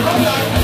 Hold on.